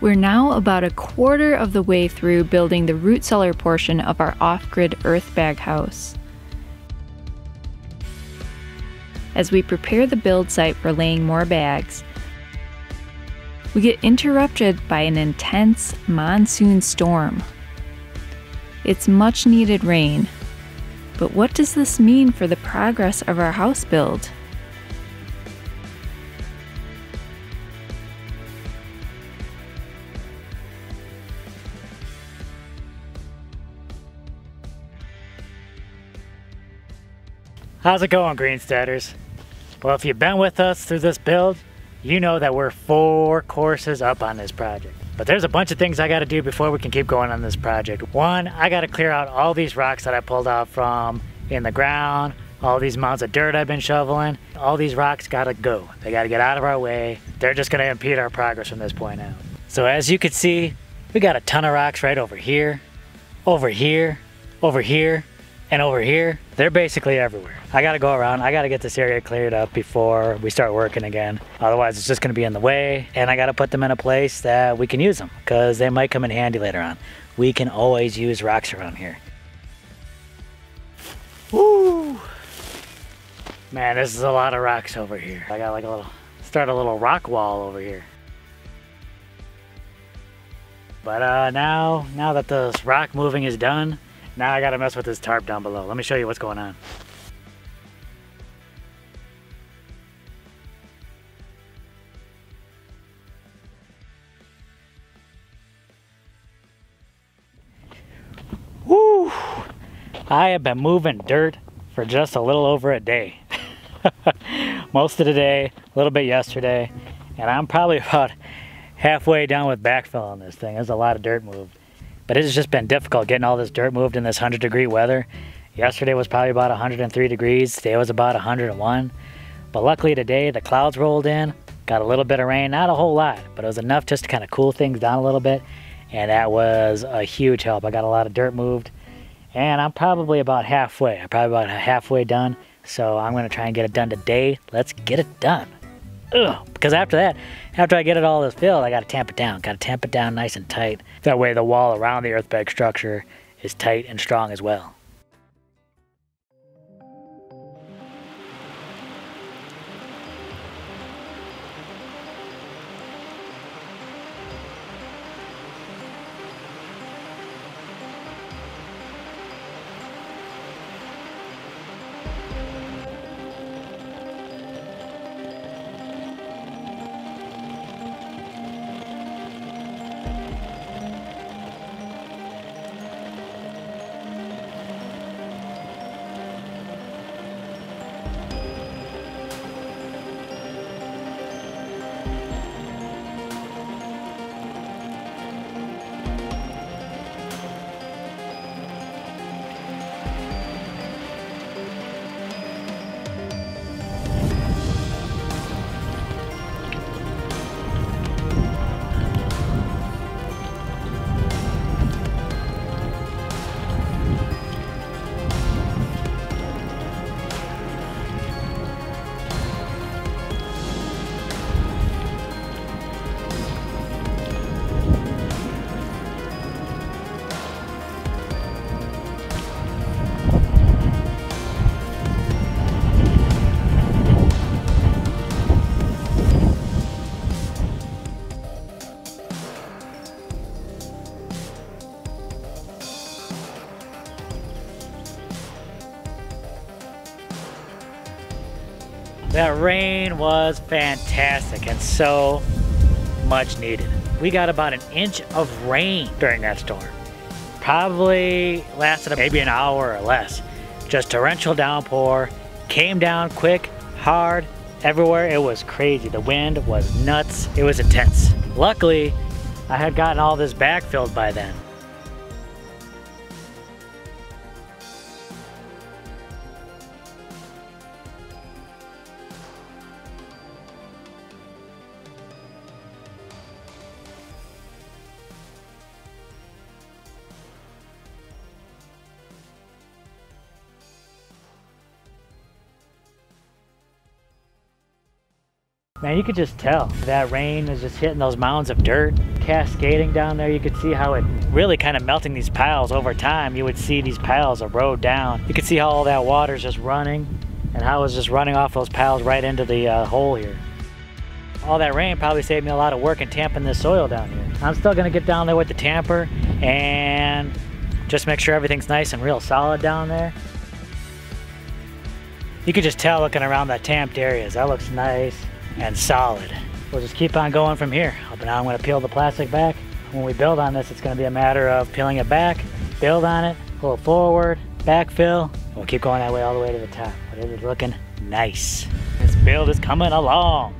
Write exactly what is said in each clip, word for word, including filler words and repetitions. We're now about a quarter of the way through building the root cellar portion of our off-grid Earthbag house. As we prepare the build site for laying more bags, we get interrupted by an intense monsoon storm. It's much needed rain, but what does this mean for the progress of our house build? How's it going, Green Steaders? Well, if you've been with us through this build, you know that we're four courses up on this project. But there's a bunch of things I gotta do before we can keep going on this project. One, I gotta clear out all these rocks that I pulled out from in the ground, all these mounds of dirt I've been shoveling. All these rocks gotta go. They gotta get out of our way. They're just gonna impede our progress from this point out. So as you can see, we got a ton of rocks right over here, over here, over here, and over here. They're basically everywhere. I gotta go around, I gotta get this area cleared up before we start working again. Otherwise it's just gonna be in the way, and I gotta put them in a place that we can use them, because they might come in handy later on. We can always use rocks around here. Woo! Man, this is a lot of rocks over here. I got like a little, start a little rock wall over here. But uh, now, now that this rock moving is done, now I gotta mess with this tarp down below. Let me show you what's going on. Woo! I have been moving dirt for just a little over a day. Most of the day, a little bit yesterday, and I'm probably about halfway down with backfill on this thing. There's a lot of dirt moved. But it has just been difficult getting all this dirt moved in this one hundred degree weather. Yesterday was probably about one hundred three degrees. Today was about one hundred one. But luckily today the clouds rolled in, got a little bit of rain, not a whole lot, but it was enough just to kind of cool things down a little bit. And that was a huge help. I got a lot of dirt moved, and I'm probably about halfway. I'm probably about halfway done. So I'm gonna try and get it done today. Let's get it done. Ugh, because after that, after I get it all this filled, I gotta tamp it down. Gotta tamp it down nice and tight. That way the wall around the Earthbag structure is tight and strong as well. That rain was fantastic and so much needed. We got about an inch of rain during that storm. Probably lasted maybe an hour or less. Just torrential downpour, came down quick, hard, everywhere. It was crazy. The wind was nuts. It was intense. Luckily, I had gotten all this backfilled by then. Man, you could just tell that rain is just hitting those mounds of dirt, cascading down there. You could see how it really kind of melting these piles over time. You would see these piles erode down. You could see how all that water is just running and how it's just running off those piles right into the uh, hole here. All that rain probably saved me a lot of work in tamping this soil down here. I'm still gonna get down there with the tamper and just make sure everything's nice and real solid down there. You could just tell looking around that tamped areas. That looks nice and solid. We'll just keep on going from here. But now I'm gonna peel the plastic back. When we build on this, it's gonna be a matter of peeling it back, build on it, pull it forward, backfill, and we'll keep going that way all the way to the top. But it is looking nice. This build is coming along.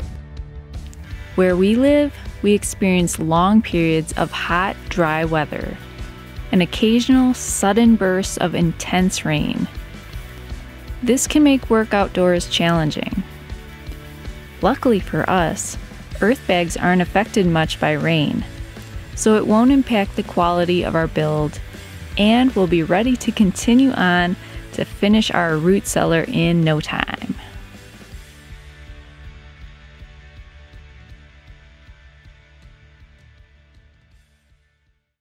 Where we live, we experience long periods of hot, dry weather, and occasional sudden bursts of intense rain. This can make work outdoors challenging. Luckily for us, Earthbags aren't affected much by rain, so it won't impact the quality of our build, and we'll be ready to continue on to finish our root cellar in no time.